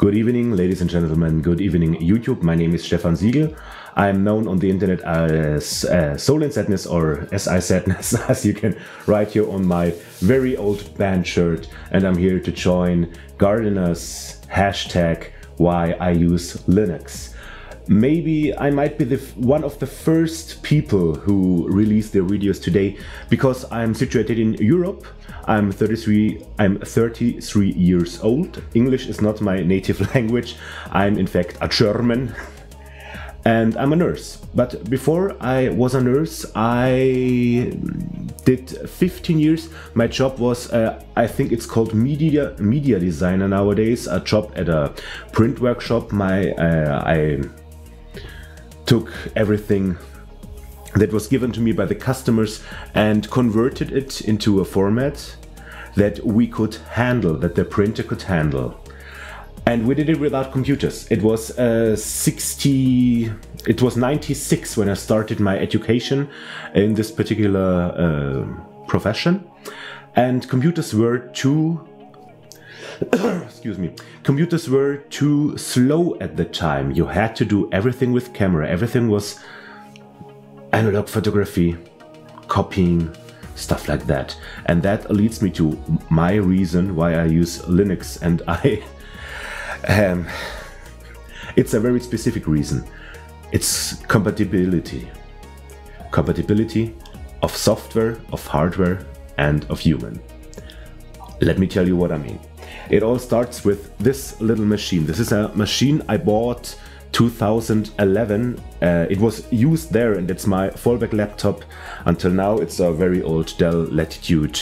Good evening, ladies and gentlemen. Good evening, YouTube. My name is Stefan Siegl. I am known on the internet as Soul Sadness or SI Sadness, as you can write here on my very old band shirt. And I'm here to join Gardeners hashtag why I use Linux. Maybe I might be one of the first people who release their videos today, because I'm situated in Europe. I'm 33 years old. English is not my native language. I'm in fact a German and I'm a nurse. But before I was a nurse, I did 15 years. My job was, I think it's called media designer nowadays, a job at a print workshop. I took everything that was given to me by the customers and converted it into a format that we could handle, that the printer could handle. And we did it without computers. It was 96 when I started my education in this particular profession. And computers were too excuse me. Computers were too slow at the time. You had to do everything with camera. Everything was analog photography, copying, stuff like that. And that leads me to my reason why I use Linux. And I it's a very specific reason. It's compatibility. Compatibility of software, of hardware, and of human. Let me tell you what I mean. It all starts with this little machine. This is a machine I bought 2011. It was used there, and it's my fallback laptop until now. It's a very old Dell Latitude,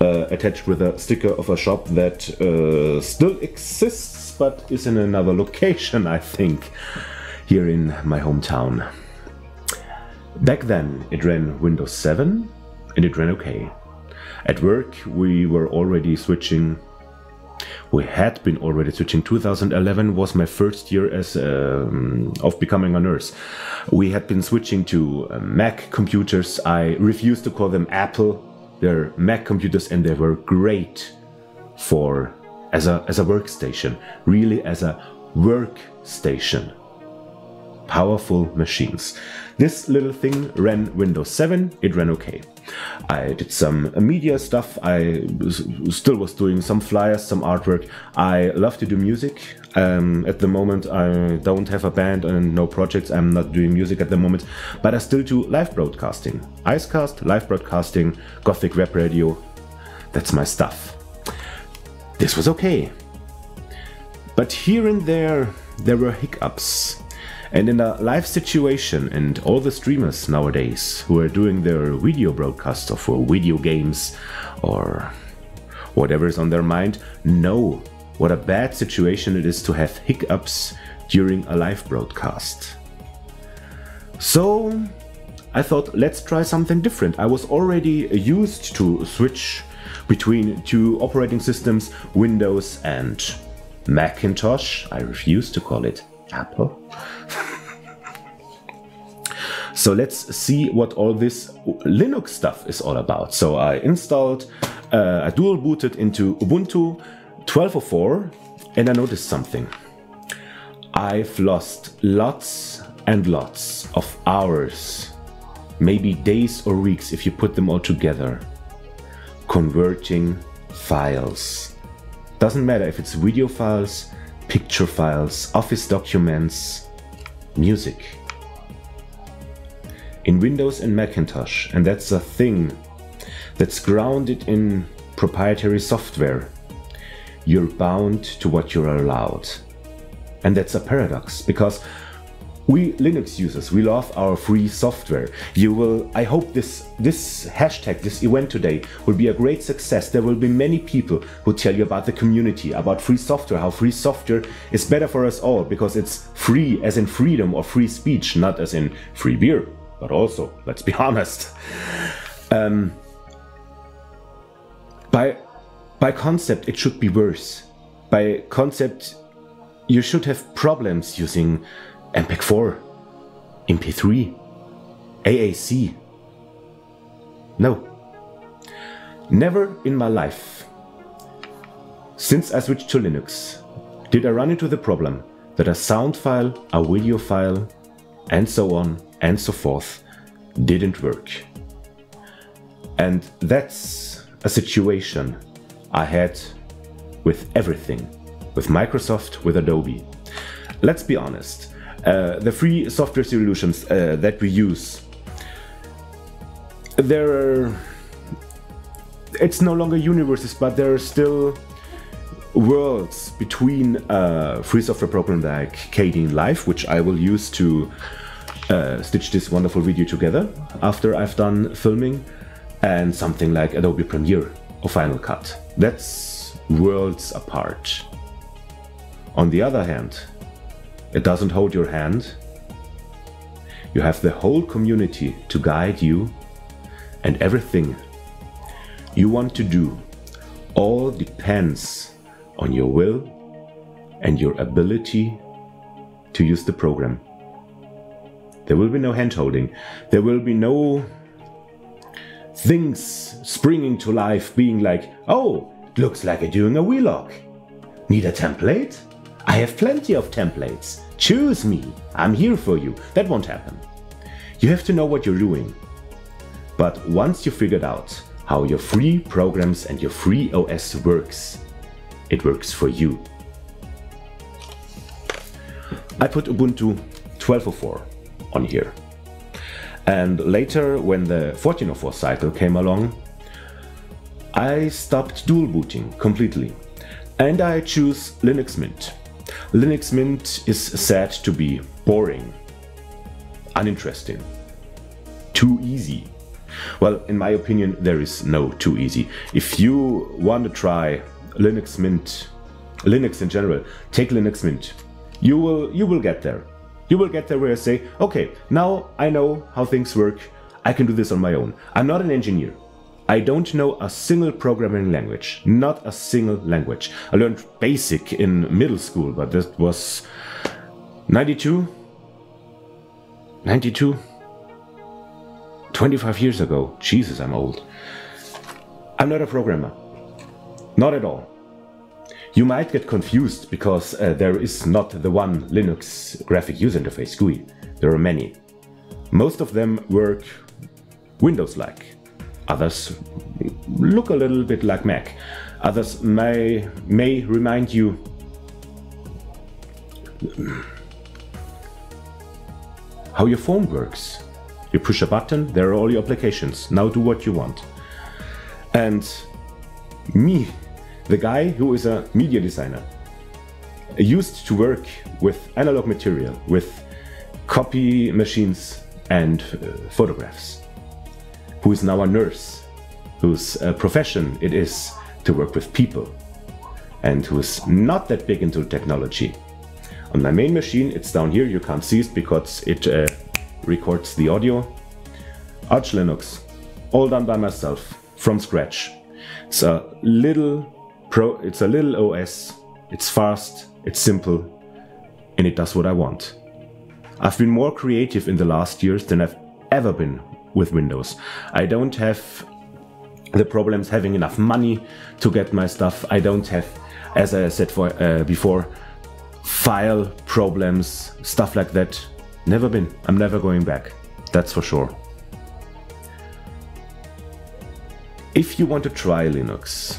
attached with a sticker of a shop that still exists but is in another location, I think, here in my hometown. Back then it ran Windows 7 and it ran okay. At work we were already switching. We had been already switching. 2011 was my first year as of becoming a nurse. We had been switching to Mac computers. I refused to call them Apple. They're Mac computers, and they were great for as a workstation. Really, as a workstation. Powerful machines. This little thing ran Windows 7. It ran okay. I did some media stuff. I still was doing some flyers, some artwork. I love to do music. At the moment I don't have a band and no projects. I'm not doing music at the moment, but I still do live broadcasting. Icecast, live broadcasting, Gothic Web Radio. That's my stuff. This was okay. But here and there were hiccups. And in a live situation, and all the streamers nowadays who are doing their video broadcasts or for video games or whatever is on their mind know what a bad situation it is to have hiccups during a live broadcast. So I thought, let's try something different. I was already used to switch between two operating systems, Windows and Macintosh. I refuse to call it Apple. So let's see what all this Linux stuff is all about. So I installed, I dual booted into Ubuntu 12.04, and I noticed something. I've lost lots and lots of hours, maybe days or weeks if you put them all together, converting files. Doesn't matter if it's video files, picture files, office documents, music. In Windows and Macintosh, and that's a thing that's grounded in proprietary software, you're bound to what you're allowed. And that's a paradox, because we Linux users, we love our free software. You will, I hope this hashtag, this event today will be a great success. There will be many people who tell you about the community, about free software, how free software is better for us all, because it's free as in freedom or free speech, not as in free beer, but also, let's be honest. By concept, it should be worse. By concept, you should have problems using MP4, MP3, AAC. No. Never in my life, since I switched to Linux, did I run into the problem that a sound file, a video file, and so on and so forth didn't work. And that's a situation I had with everything, with Microsoft, with Adobe. Let's be honest, the free software solutions that we use, it's no longer universes, but there are still worlds between free software program like KDE Live, which I will use to stitch this wonderful video together after I've done filming, and something like Adobe Premiere or Final Cut. That's worlds apart. On the other hand, it doesn't hold your hand. You have the whole community to guide you, and everything you want to do all depends on your will and your ability to use the program. There will be no hand-holding. There will be no things springing to life being like, oh, it looks like you're doing a vlog. Need a template? I have plenty of templates. Choose me. I'm here for you. That won't happen. You have to know what you're doing. But once you figured out how your free programs and your free OS works, it works for you. I put Ubuntu 12.04 on here. And later, when the 14.04 cycle came along, I stopped dual booting completely. And I choose Linux Mint. Linux Mint is said to be boring, uninteresting, too easy. Well, in my opinion, there is no too easy. If you want to try Linux Mint, Linux in general, take Linux Mint. You will get there. You will get there where I say, okay, now I know how things work. I can do this on my own. I'm not an engineer. I don't know a single programming language, not a single language. I learned BASIC in middle school, but this was 92? 25 years ago. Jesus, I'm old. I'm not a programmer. Not at all. You might get confused because there is not the one Linux graphic user interface GUI. There are many. Most of them work Windows-like. Others look a little bit like Mac. Others may remind you how your phone works. You push a button, there are all your applications. Now do what you want. And me, the guy who is a media designer, used to work with analog material, with copy machines and photographs, who is now a nurse, whose profession it is to work with people, and who is not that big into technology. On my main machine, it's down here, you can't see it because it records the audio. Arch Linux, all done by myself from scratch. It's a little OS. It's fast, it's simple, and it does what I want. I've been more creative in the last years than I've ever been with Windows. I don't have the problems having enough money to get my stuff. I don't have, as I said before, file problems, stuff like that. Never been. I'm never going back. That's for sure. If you want to try Linux,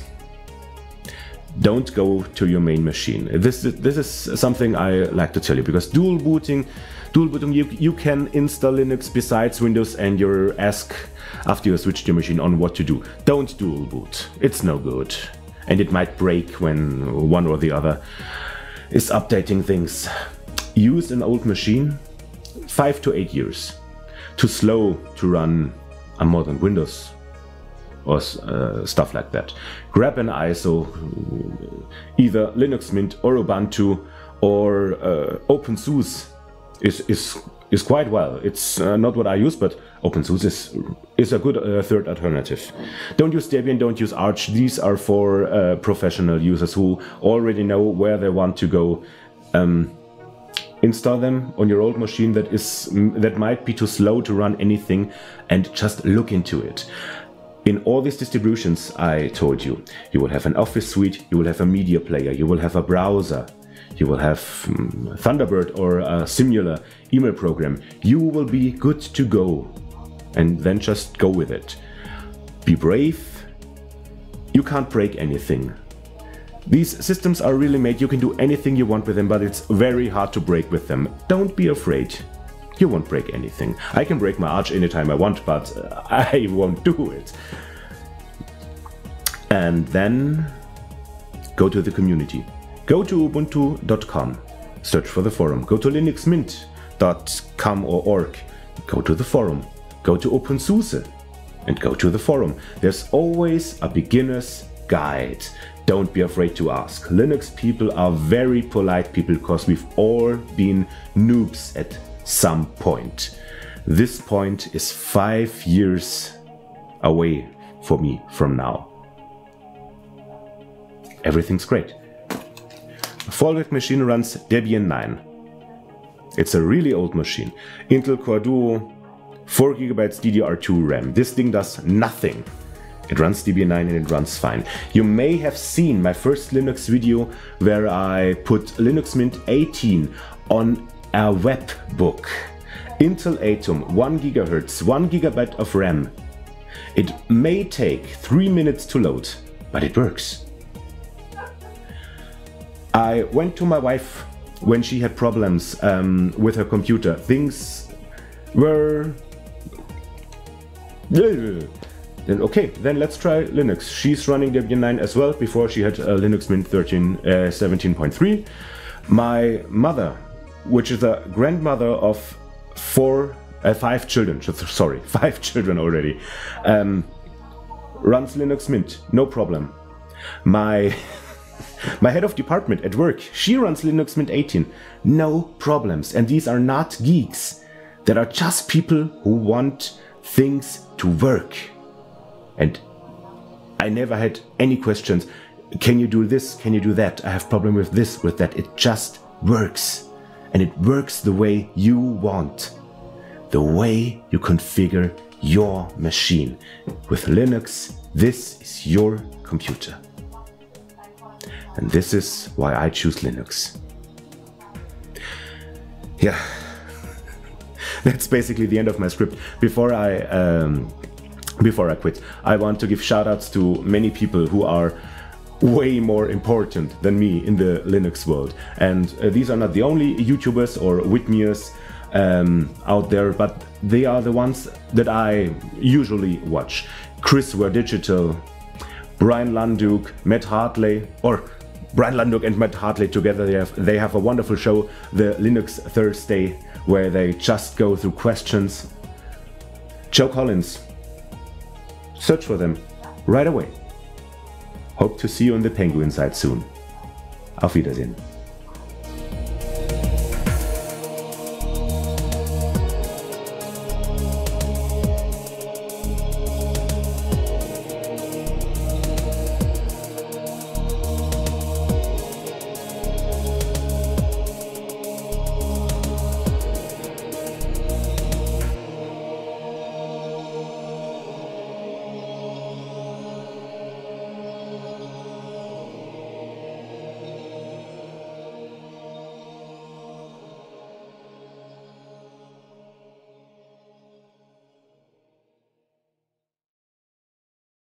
don't go to your main machine. This is something I like to tell you, because dual booting, you can install Linux besides Windows, and your ask after you switched your machine on what to do. Don't dual boot. It's no good, and it might break when one or the other is updating things. Use an old machine, 5 to 8 years, too slow to run a modern Windows or stuff like that. Grab an ISO, either Linux Mint or Ubuntu or OpenSUSE is quite well. It's not what I use, but OpenSUSE is a good third alternative. Don't use Debian, don't use Arch. These are for professional users who already know where they want to go. Install them on your old machine that might be too slow to run anything, and just look into it. In all these distributions I told you, you will have an office suite, you will have a media player, you will have a browser, you will have Thunderbird or a similar email program, you will be good to go. And then just go with it. Be brave. You can't break anything. These systems are really made, you can do anything you want with them, but it's very hard to break with them. Don't be afraid. You won't break anything. I can break my Arch anytime I want, but I won't do it. And then go to the community. Go to ubuntu.com, search for the forum. Go to linuxmint.com or org, go to the forum. Go to OpenSUSE and go to the forum. There's always a beginner's guide. Don't be afraid to ask. Linux people are very polite people because we've all been noobs at some point. This point is 5 years away for me from now. Everything's great. The fallback machine runs Debian 9. It's a really old machine. Intel Core Duo, 4 GB DDR2 RAM. This thing does nothing. It runs Debian 9 and it runs fine. You may have seen my first Linux video where I put Linux Mint 18 on a web book. Intel Atom, 1 GHz, 1 GB of RAM. It may take 3 minutes to load, but it works. I went to my wife when she had problems with her computer. Things were... Then okay, then let's try Linux. She's running Debian 9 as well. Before she had Linux Mint 17.3. My mother, which is a grandmother of five children already, runs Linux Mint, no problem. My head of department at work, she runs Linux Mint 18, no problems. And these are not geeks. There are just people who want things to work. And I never had any questions. Can you do this? Can you do that? I have problem with this, with that. It just works. And it works the way you want. The way you configure your machine. With Linux, this is your computer. And this is why I choose Linux. Yeah. That's basically the end of my script. Before I quit, I want to give shoutouts to many people who are way more important than me in the Linux world. And these are not the only YouTubers or Whitmeirs out there, but they are the ones that I usually watch. Chris Were Digital, Bryan Lunduke, Matt Hartley, or Bryan Lunduke and Matt Hartley together. They have a wonderful show, the Linux Thursday, where they just go through questions. Joe Collins. Search for them right away. Hope to see you on the Penguin side soon. Auf Wiedersehen.